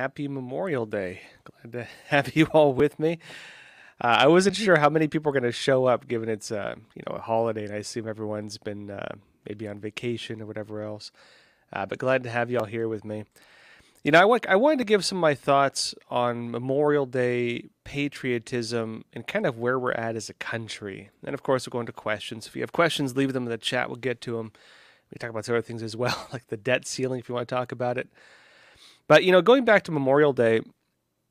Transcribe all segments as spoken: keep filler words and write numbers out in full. happy Memorial Day. Glad to have you all with me. Uh, I wasn't sure how many people are going to show up, given it's uh, you know, a holiday, and I assume everyone's been uh, maybe on vacation or whatever else. Uh, but glad to have you all here with me. You know, I, want, I wanted to give some of my thoughts on Memorial Day, patriotism, and kind of where we're at as a country. And, of course, we'll go into questions. If you have questions, leave them in the chat. We'll get to them. We talk about some other things as well, like the debt ceiling, if you want to talk about it. But, you know, going back to Memorial Day,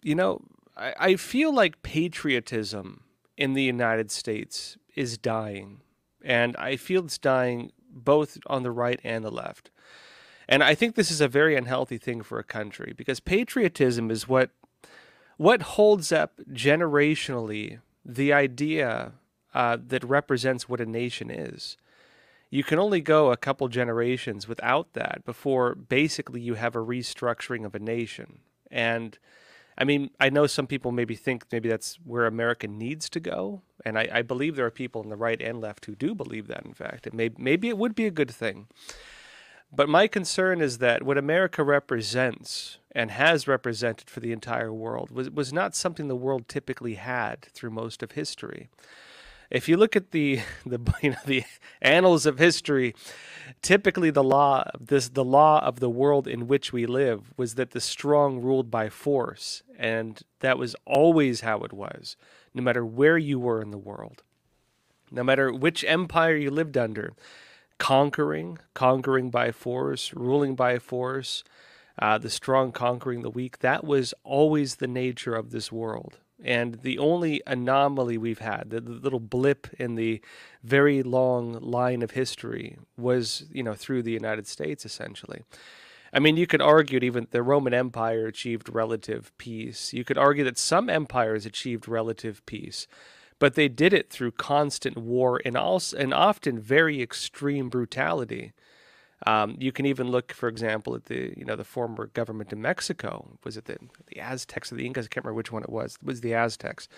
you know, I, I feel like patriotism in the United States is dying. And I feel it's dying both on the right and the left. And I think this is a very unhealthy thing for a country, because patriotism is what what holds up generationally the idea uh, that represents what a nation is. You can only go a couple generations without that before basically you have a restructuring of a nation. And I mean, I know some people maybe think maybe that's where America needs to go. And I, I believe there are people on the right and left who do believe that, in fact. It may, maybe it would be a good thing. But my concern is that what America represents and has represented for the entire world was, was not something the world typically had through most of history. If you look at the the you know, the annals of history, typically the law this the law of the world in which we live was that the strong ruled by force, and that was always how it was, no matter where you were in the world, no matter which empire you lived under. Conquering, conquering by force, ruling by force, uh, the strong conquering the weak, that was always the nature of this world. And the only anomaly we've had, the, the little blip in the very long line of history was, you know, through the United States, essentially. I mean, you could argue that even the Roman Empire achieved relative peace. You could argue that some empires achieved relative peace. But they did it through constant war and also, and often very extreme brutality. Um, you can even look, for example, at the you know the former government in Mexico. Was it the the Aztecs or the Incas? I can't remember which one it was. It was the Aztecs,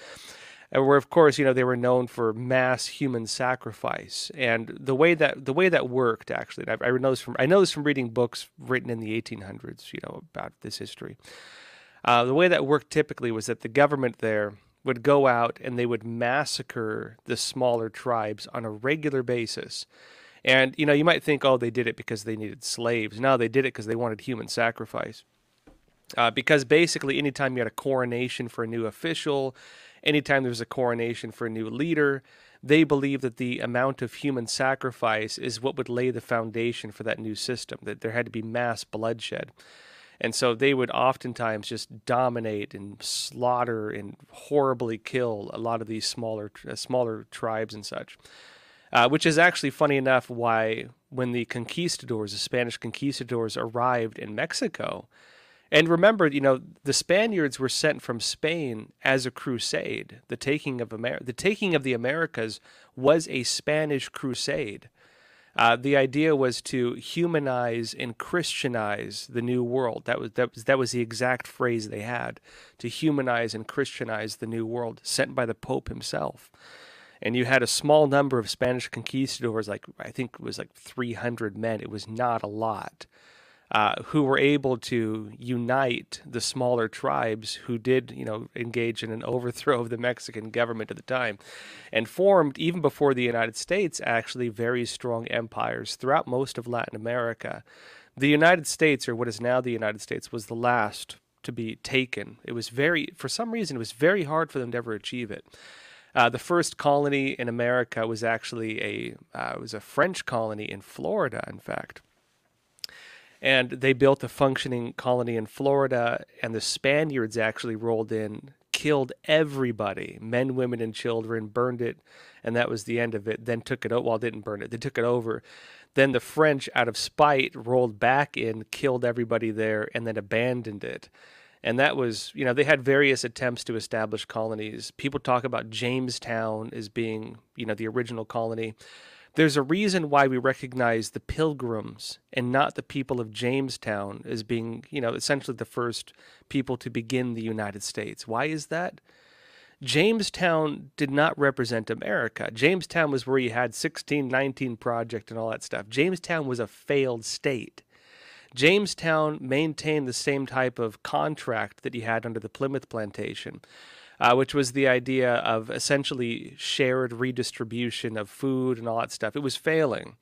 and where of course you know they were known for mass human sacrifice. And the way that the way that worked actually, I, I know this from I know this from reading books written in the eighteen hundreds, you know, about this history. Uh, the way that worked typically was that the government there would go out and they would massacre the smaller tribes on a regular basis. And, you know, you might think, oh, they did it because they needed slaves. No, they did it because they wanted human sacrifice. Uh, because basically anytime you had a coronation for a new official, anytime there was a coronation for a new leader, they believed that the amount of human sacrifice is what would lay the foundation for that new system, that there had to be mass bloodshed. And so they would oftentimes just dominate and slaughter and horribly kill a lot of these smaller uh, smaller tribes and such, uh, which is actually funny enough why when the conquistadors, the Spanish conquistadors arrived in Mexico, and remember, you know, the Spaniards were sent from Spain as a crusade. The taking of Amer- the taking of the Americas was a Spanish crusade. Uh, the idea was to humanize and Christianize the New World. That was, that was that was the exact phrase they had, to humanize and Christianize the New World, sent by the Pope himself. And you had a small number of Spanish conquistadors, like I think it was like three hundred men. It was not a lot, uh, who were able to unite the smaller tribes who did, you know, engage in an overthrow of the Mexican government at the time, and formed, even before the United States, actually very strong empires throughout most of Latin America. The United States, or what is now the United States, was the last to be taken. It was very, for some reason, it was very hard for them to ever achieve it. Uh, the first colony in America was actually a, uh, it was a French colony in Florida, in fact. And they built a functioning colony in Florida, and the Spaniards actually rolled in, killed everybody, men, women, and children, burned it, and that was the end of it. Then took it over, well, didn't burn it, they took it over. Then the French, out of spite, rolled back in, killed everybody there, and then abandoned it. And that was, you know, they had various attempts to establish colonies. People talk about Jamestown as being, you know, the original colony. There's a reason why we recognize the Pilgrims and not the people of Jamestown as being, you know, essentially the first people to begin the United States. Why is that? Jamestown did not represent America. Jamestown was where you had sixteen nineteen Project and all that stuff. Jamestown was a failed state. Jamestown maintained the same type of contract that he had under the Plymouth Plantation, uh, which was the idea of essentially shared redistribution of food and all that stuff. It was failing.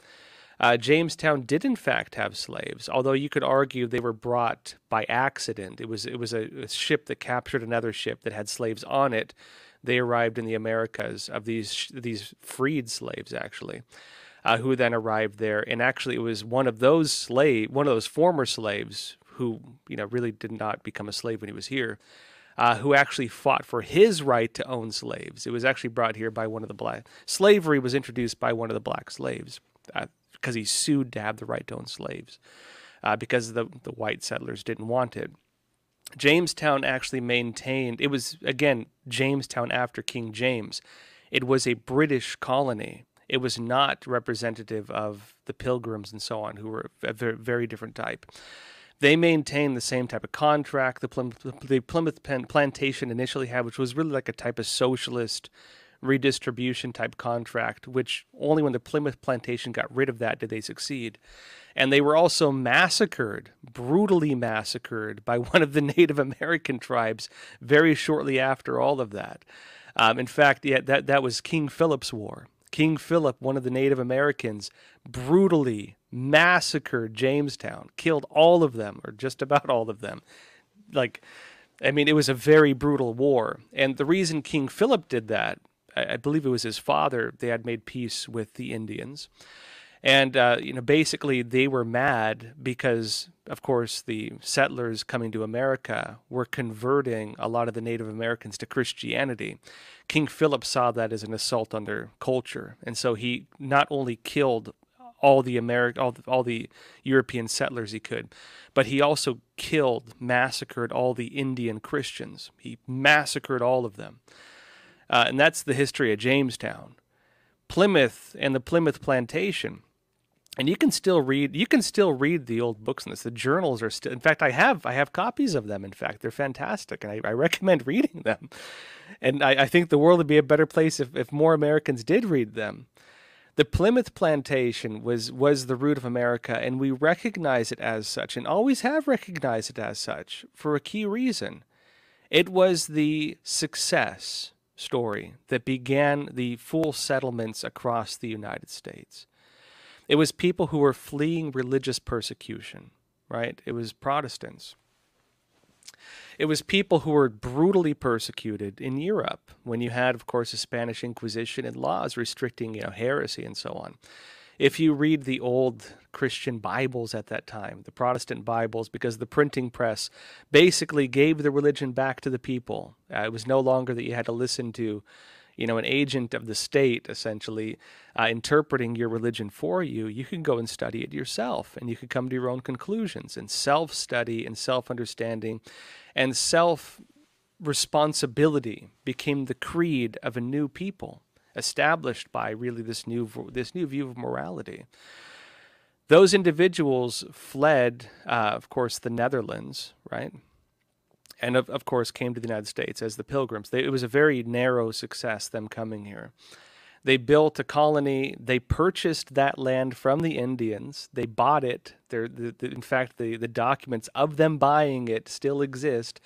Uh, Jamestown did in fact have slaves, although you could argue they were brought by accident. It was it was a, a ship that captured another ship that had slaves on it. They arrived in the Americas of these these freed slaves, actually, uh, who then arrived there. And actually, it was one of those slave, one of those former slaves who, you know, really did not become a slave when he was here, uh, who actually fought for his right to own slaves. It was actually brought here by one of the black. Slavery was introduced by one of the black slaves. Uh, because he sued to have the right to own slaves, uh, because the, the white settlers didn't want it. Jamestown actually maintained, it was, again, Jamestown after King James. It was a British colony. It was not representative of the Pilgrims and so on, who were a very, very different type. They maintained the same type of contract the Plymouth, the Plymouth Plantation initially had, which was really like a type of socialist redistribution type contract, which only when the Plymouth Plantation got rid of that did they succeed. And they were also massacred, brutally massacred, by one of the Native American tribes very shortly after all of that. Um, in fact, yeah, that, that was King Philip's War. King Philip, one of the Native Americans, brutally massacred Jamestown, killed all of them, or just about all of them. Like, I mean, it was a very brutal war. And the reason King Philip did that, I believe it was his father, they had made peace with the Indians. And, uh, you know, basically they were mad because, of course, the settlers coming to America were converting a lot of the Native Americans to Christianity. King Philip saw that as an assault on their culture. And so he not only killed all the, Ameri- all the, all the European settlers he could, but he also killed, massacred all the Indian Christians. He massacred all of them. Uh, and that's the history of Jamestown, Plymouth, and the Plymouth Plantation. And you can still read, you can still read the old books on this. The journals are still, in fact, I have, I have copies of them. In fact, they're fantastic, and I, I recommend reading them. And I, I think the world would be a better place if, if more Americans did read them. The Plymouth Plantation was was the root of America, and we recognize it as such, and always have recognized it as such for a key reason. It was the success story that began the full settlements across the United States. It was people who were fleeing religious persecution, right? It was Protestants. It was people who were brutally persecuted in Europe when you had, of course, the Spanish Inquisition and laws restricting, you know, heresy and so on. If you read the old Christian Bibles at that time, the Protestant Bibles, because the printing press basically gave the religion back to the people. Uh, it was no longer that you had to listen to, you know, an agent of the state essentially uh, interpreting your religion for you. You can go and study it yourself, and you can come to your own conclusions and self-study and self-understanding, and self-responsibility became the creed of a new people, established by really this new this new view of morality. Those individuals fled, uh, of course, the Netherlands, right? And of, of course came to the United States as the Pilgrims. They, it was a very narrow success, them coming here. They built a colony. They purchased that land from the Indians. They bought it. They're, the, the, in fact, the, the documents of them buying it still exist.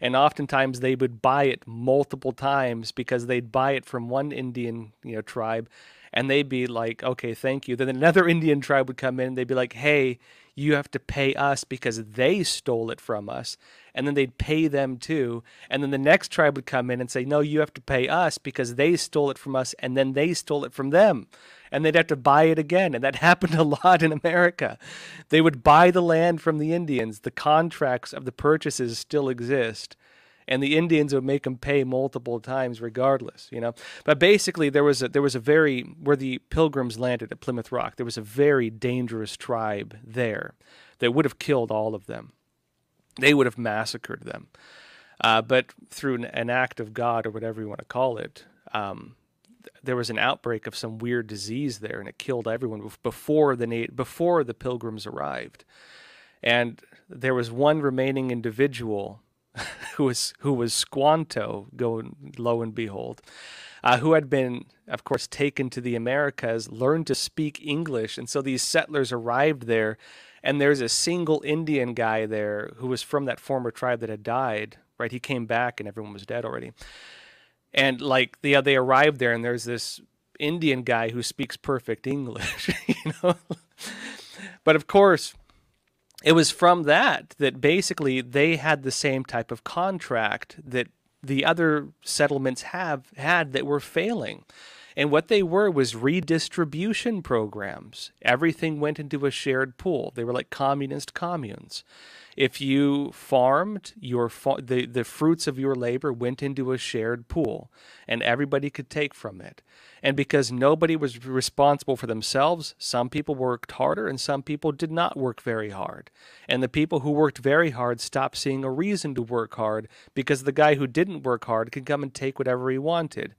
And oftentimes they would buy it multiple times, because they'd buy it from one Indian, you know, tribe, and they'd be like, okay, thank you. Then another Indian tribe would come in, and they'd be like, hey, you have to pay us because they stole it from us. And then they'd pay them too. And then the next tribe would come in and say, no, you have to pay us because they stole it from us. And then they stole it from them. And they'd have to buy it again. And that happened a lot in America. They would buy the land from the Indians. The contracts of the purchases still exist. And the Indians would make them pay multiple times regardless, you know. But basically, there was a, there was a very, where the Pilgrims landed at Plymouth Rock, there was a very dangerous tribe there that would have killed all of them. They would have massacred them. Uh, but through an, an act of God, or whatever you want to call it, um, th there was an outbreak of some weird disease there, and it killed everyone before the, before the Pilgrims arrived. And there was one remaining individual who was who was Squanto, go lo and behold, uh, who had been, of course, taken to the Americas, learned to speak English, and so these settlers arrived there, And there's a single Indian guy there who was from that former tribe that had died, right? He came back and everyone was dead already. And like, yeah, they arrived there and there's this Indian guy who speaks perfect English, you know? But of course, it was from that that basically they had the same type of contract that the other settlements have had that were failing. And what they were was redistribution programs. Everything went into a shared pool. They were like communist communes. If you farmed, your fa the, the fruits of your labor went into a shared pool, and everybody could take from it. And because nobody was responsible for themselves, some people worked harder and some people did not work very hard. And the people who worked very hard stopped seeing a reason to work hard because the guy who didn't work hard could come and take whatever he wanted.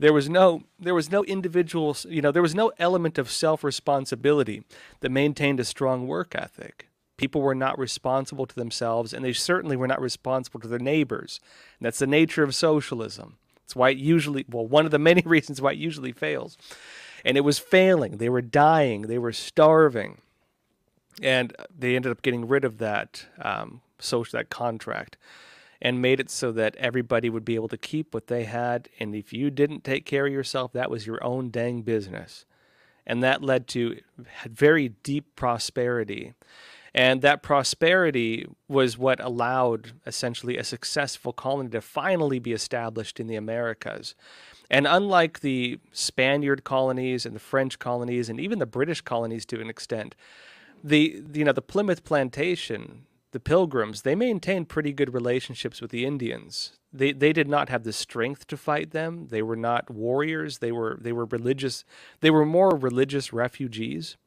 There was no, there was no individual, you know, there was no element of self-responsibility that maintained a strong work ethic. People were not responsible to themselves, and they certainly were not responsible to their neighbors. And that's the nature of socialism. It's why it usually, well, one of the many reasons why it usually fails. And it was failing. They were dying. They were starving. And they ended up getting rid of that um, social, that contract, and made it so that everybody would be able to keep what they had. And if you didn't take care of yourself, that was your own dang business. And that led to very deep prosperity. And that prosperity was what allowed, essentially, a successful colony to finally be established in the Americas. And unlike the Spaniard colonies and the French colonies and even the British colonies to an extent, the, you know, the Plymouth Plantation, the Pilgrims, they maintained pretty good relationships with the Indians. They they did not have the strength to fight them. They were not warriors. They were they were religious. They were more religious refugees.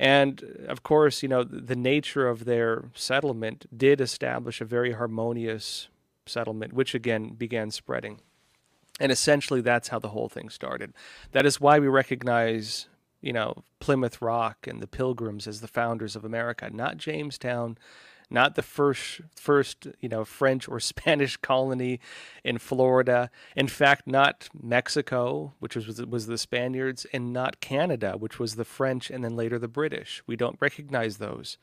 And of course, you know, the nature of their settlement did establish a very harmonious settlement, which again began spreading. And essentially, that's how the whole thing started. That is why we recognize, you know, Plymouth Rock and the Pilgrims as the founders of America, not Jamestown. Not the first, first, you know, French or Spanish colony in Florida. In fact, not Mexico, which was was the Spaniards, and not Canada, which was the French and then later the British. We don't recognize those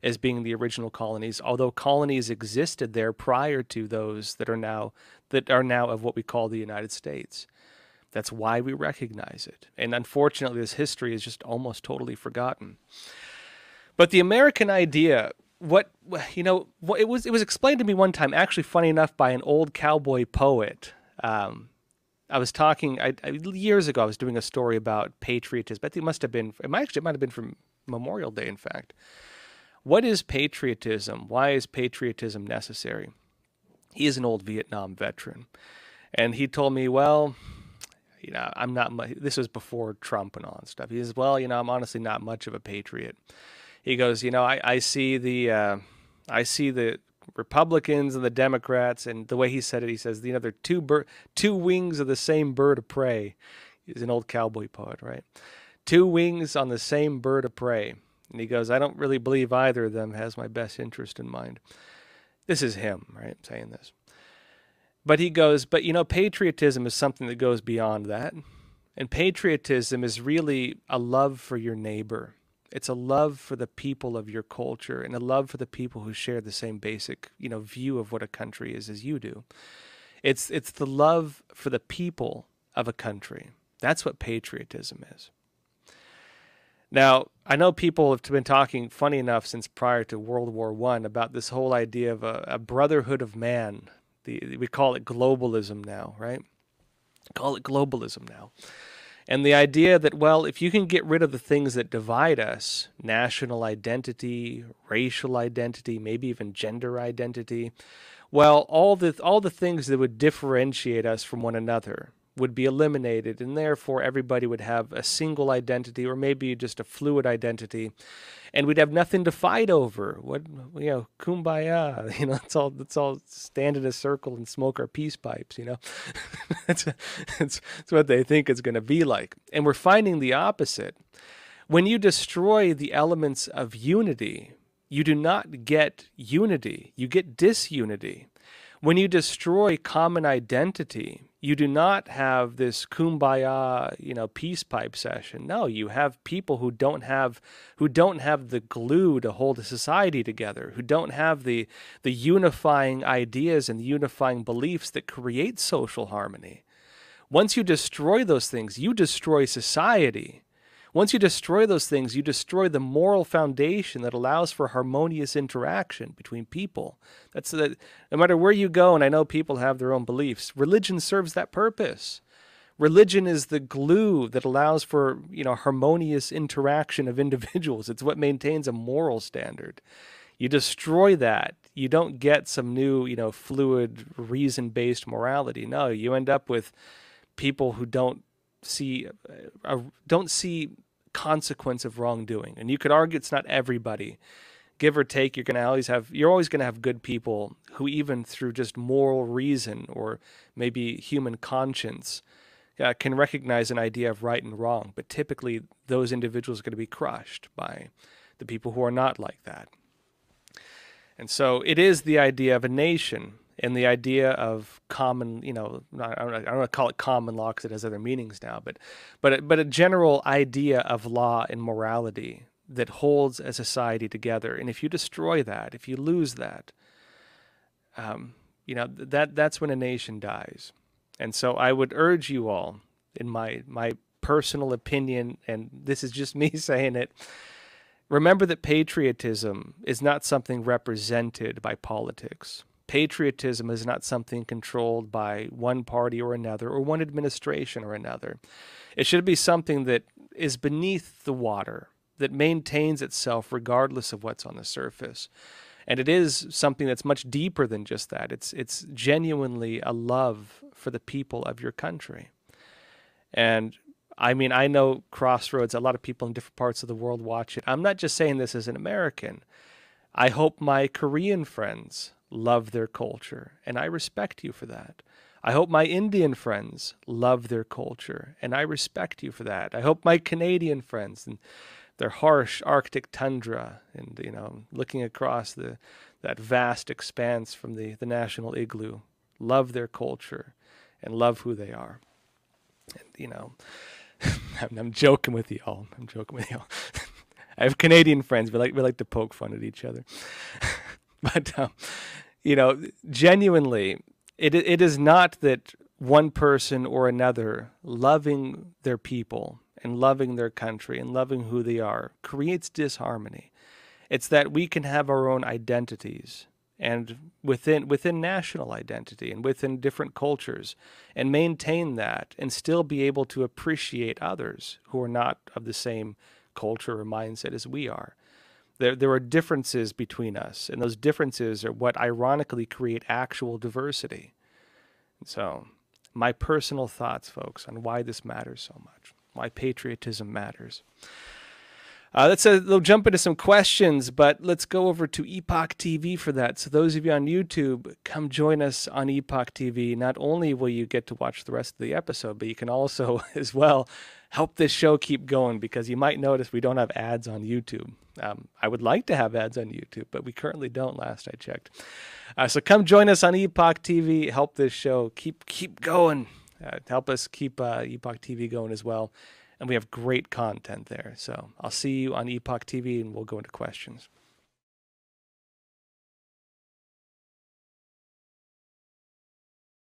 as being the original colonies, although colonies existed there prior to those that are now that are now of what we call the United States. That's why we recognize it. And unfortunately, this history is just almost totally forgotten. But the American idea. What, you know, what it was, it was explained to me one time, actually, funny enough, by an old cowboy poet. Um, I was talking I, I, years ago, I was doing a story about patriotism. I think it must have been, it might, actually, it might have been from Memorial Day, in fact. What is patriotism? Why is patriotism necessary? He is an old Vietnam veteran. And he told me, well, you know, I'm not much, this was before Trump and all that stuff. He says, well, you know, I'm honestly not much of a patriot. He goes, you know, I, I see the uh, I see the Republicans and the Democrats, and the way he said it, he says, you know, they're two bir two wings of the same bird of prey. He's an old cowboy poet, right? Two wings on the same bird of prey. And he goes, I don't really believe either of them has my best interest in mind. This is him, right, saying this. But he goes, but, you know, patriotism is something that goes beyond that. And patriotism is really a love for your neighbor. It's a love for the people of your culture and a love for the people who share the same basic, you know, view of what a country is as you do. It's, it's the love for the people of a country. That's what patriotism is. Now, I know people have been talking, funny enough, since prior to World War One about this whole idea of a, a brotherhood of man. The, we call it globalism now, right? Call it globalism now. And the idea that, well, if you can get rid of the things that divide us, national identity, racial identity, maybe even gender identity, well, all the, all the things that would differentiate us from one another would be eliminated, and therefore everybody would have a single identity or maybe just a fluid identity, and we'd have nothing to fight over. What, you know, kumbaya, you know, it's all, it's all stand in a circle and smoke our peace pipes, you know. That's it's, it's what they think it's going to be like. And we're finding the opposite. When you destroy the elements of unity, you do not get unity, you get disunity. When you destroy common identity, you do not have this kumbaya, you know, peace pipe session. No, you have people who don't have, who don't have the glue to hold a society together, who don't have the the unifying ideas and the unifying beliefs that create social harmony. Once you destroy those things, you destroy society. Once you destroy those things, you destroy the moral foundation that allows for harmonious interaction between people. That's that. No matter where you go, and I know people have their own beliefs, religion serves that purpose. Religion is the glue that allows for, you know, harmonious interaction of individuals. It's what maintains a moral standard. You destroy that, you don't get some new, you know, fluid, reason-based morality. No, you end up with people who don't see uh, don't see consequence of wrongdoing. And you could argue it's not everybody, give or take. You're going to always have you're always going to have good people who, even through just moral reason or maybe human conscience, uh, can recognize an idea of right and wrong. But typically those individuals are going to be crushed by the people who are not like that. And so it is the idea of a nation. And the idea of common, you know, I don't, I don't want to call it common law because it has other meanings now, but, but, a, but a general idea of law and morality that holds a society together. And if you destroy that, if you lose that, um, you know, that, that's when a nation dies. And so I would urge you all, in my, my personal opinion, and this is just me saying it, remember that patriotism is not something represented by politics. Patriotism is not something controlled by one party or another, or one administration or another. It should be something that is beneath the water, that maintains itself regardless of what's on the surface. And it is something that's much deeper than just that. It's, it's genuinely a love for the people of your country. And I mean, I know Crossroads, a lot of people in different parts of the world watch it. I'm not just saying this as an American. I hope my Korean friends love their culture, and I respect you for that. I hope my Indian friends love their culture, and I respect you for that. I hope my Canadian friends and their harsh Arctic tundra, and, you know, looking across the that vast expanse from the the national igloo, love their culture and love who they are. And, you know, I'm, I'm joking with y'all. I'm joking with y'all. I have Canadian friends. We like we like to poke fun at each other. But, um, you know, genuinely, it it is not that one person or another loving their people and loving their country and loving who they are creates disharmony. It's that we can have our own identities, and within within national identity and within different cultures, and maintain that and still be able to appreciate others who are not of the same culture or mindset as we are. There, there are differences between us, and those differences are what ironically create actual diversity. And so, my personal thoughts, folks, on why this matters so much, why patriotism matters. Uh, let's uh, we'll jump into some questions, but let's go over to Epoch T V for that. So those of you on YouTube, come join us on Epoch T V. Not only will you get to watch the rest of the episode, but you can also, as well, help this show keep going, because you might notice we don't have ads on YouTube. Um, I would like to have ads on YouTube, but we currently don't, last I checked. Uh, so come join us on Epoch T V. Help this show keep keep going. Uh, help us keep uh, Epoch T V going as well. And we have great content there. So I'll see you on Epoch T V, and we'll go into questions.